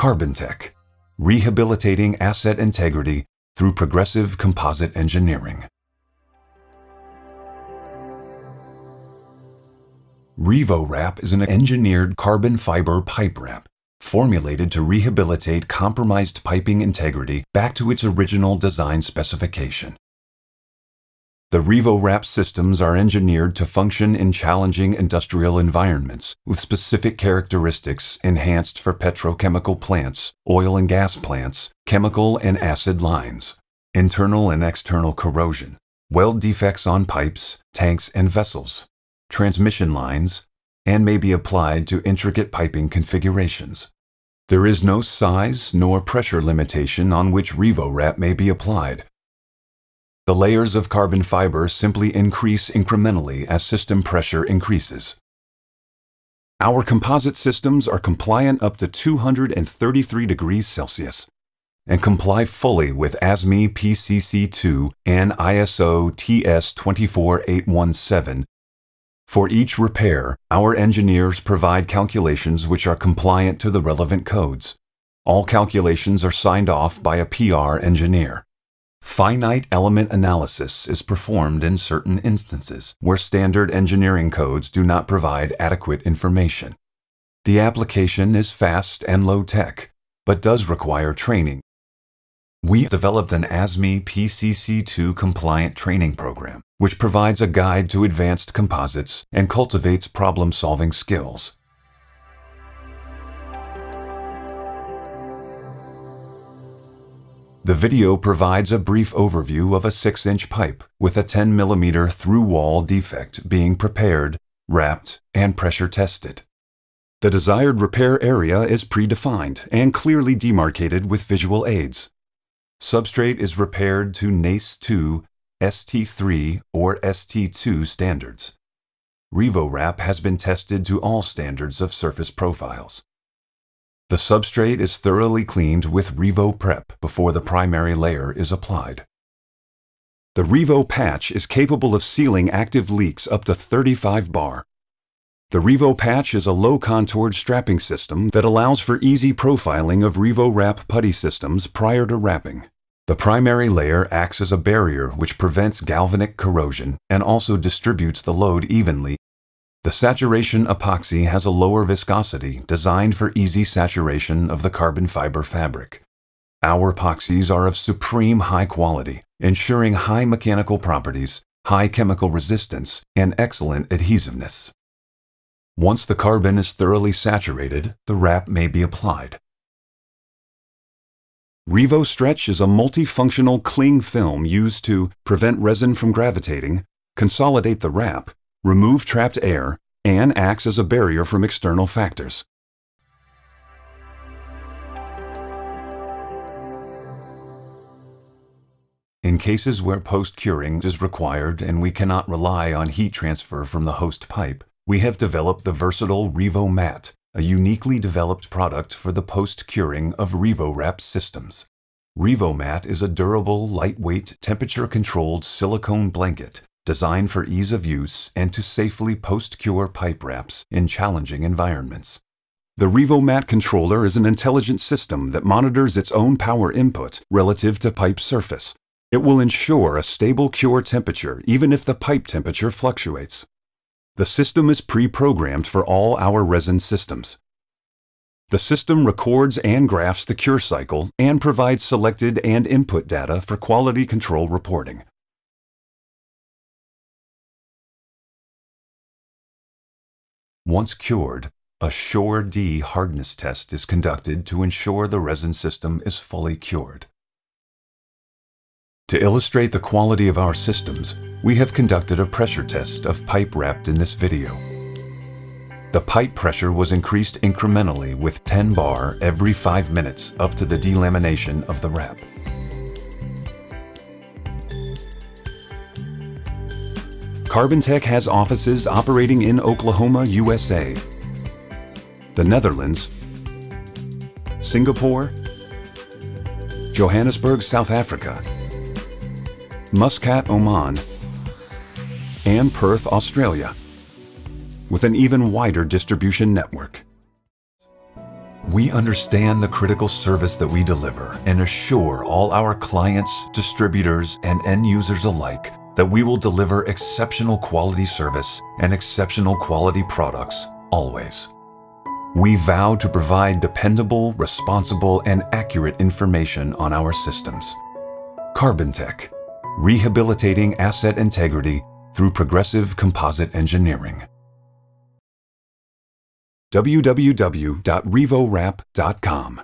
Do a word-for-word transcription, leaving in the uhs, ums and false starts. CarbonTech, rehabilitating asset integrity through progressive composite engineering. RevoWrap is an engineered carbon fiber pipe wrap formulated to rehabilitate compromised piping integrity back to its original design specification. The RevoWrap systems are engineered to function in challenging industrial environments with specific characteristics enhanced for petrochemical plants, oil and gas plants, chemical and acid lines, internal and external corrosion, weld defects on pipes, tanks and vessels, transmission lines, and may be applied to intricate piping configurations. There is no size nor pressure limitation on which RevoWrap may be applied. The layers of carbon fiber simply increase incrementally as system pressure increases. Our composite systems are compliant up to two hundred thirty-three degrees Celsius and comply fully with A S M E P C C two and I S O T S two four eight one seven. For each repair, our engineers provide calculations which are compliant to the relevant codes. All calculations are signed off by a P R engineer. Finite element analysis is performed in certain instances where standard engineering codes do not provide adequate information. The application is fast and low-tech, but does require training. We developed an A S M E P C C two compliant training program, which provides a guide to advanced composites and cultivates problem-solving skills. The video provides a brief overview of a six inch pipe with a ten millimeter through-wall defect being prepared, wrapped, and pressure tested. The desired repair area is predefined and clearly demarcated with visual aids. Substrate is repaired to NACE two, S T three, or S T two standards. RevoWrap has been tested to all standards of surface profiles. The substrate is thoroughly cleaned with RevoPrep before the primary layer is applied. The RevoPatch is capable of sealing active leaks up to thirty-five bar. The RevoPatch is a low-contoured strapping system that allows for easy profiling of RevoWrap putty systems prior to wrapping. The primary layer acts as a barrier which prevents galvanic corrosion and also distributes the load evenly. The saturation epoxy has a lower viscosity designed for easy saturation of the carbon fiber fabric. Our epoxies are of supreme high quality, ensuring high mechanical properties, high chemical resistance, and excellent adhesiveness. Once the carbon is thoroughly saturated, the wrap may be applied. RevoStretch is a multifunctional cling film used to prevent resin from gravitating, consolidate the wrap, remove trapped air, and acts as a barrier from external factors. In cases where post-curing is required and we cannot rely on heat transfer from the host pipe, we have developed the versatile RevoMat, a uniquely developed product for the post-curing of RevoWrap systems. RevoMat is a durable, lightweight, temperature-controlled silicone blanket designed for ease of use and to safely post-cure pipe wraps in challenging environments. The RevoMat controller is an intelligent system that monitors its own power input relative to pipe surface. It will ensure a stable cure temperature even if the pipe temperature fluctuates. The system is pre-programmed for all our resin systems. The system records and graphs the cure cycle and provides selected and input data for quality control reporting. Once cured, a Shore D hardness test is conducted to ensure the resin system is fully cured. To illustrate the quality of our systems, we have conducted a pressure test of pipe wrapped in this video. The pipe pressure was increased incrementally with ten bar every five minutes up to the delamination of the wrap. CarbonTech has offices operating in Oklahoma, U S A, the Netherlands, Singapore, Johannesburg, South Africa, Muscat, Oman, and Perth, Australia, with an even wider distribution network. We understand the critical service that we deliver and assure all our clients, distributors, and end users alike that we will deliver exceptional quality service and exceptional quality products always. We vow to provide dependable, responsible, and accurate information on our systems. CarbonTech, rehabilitating asset integrity through progressive composite engineering. w w w dot revo wrap dot com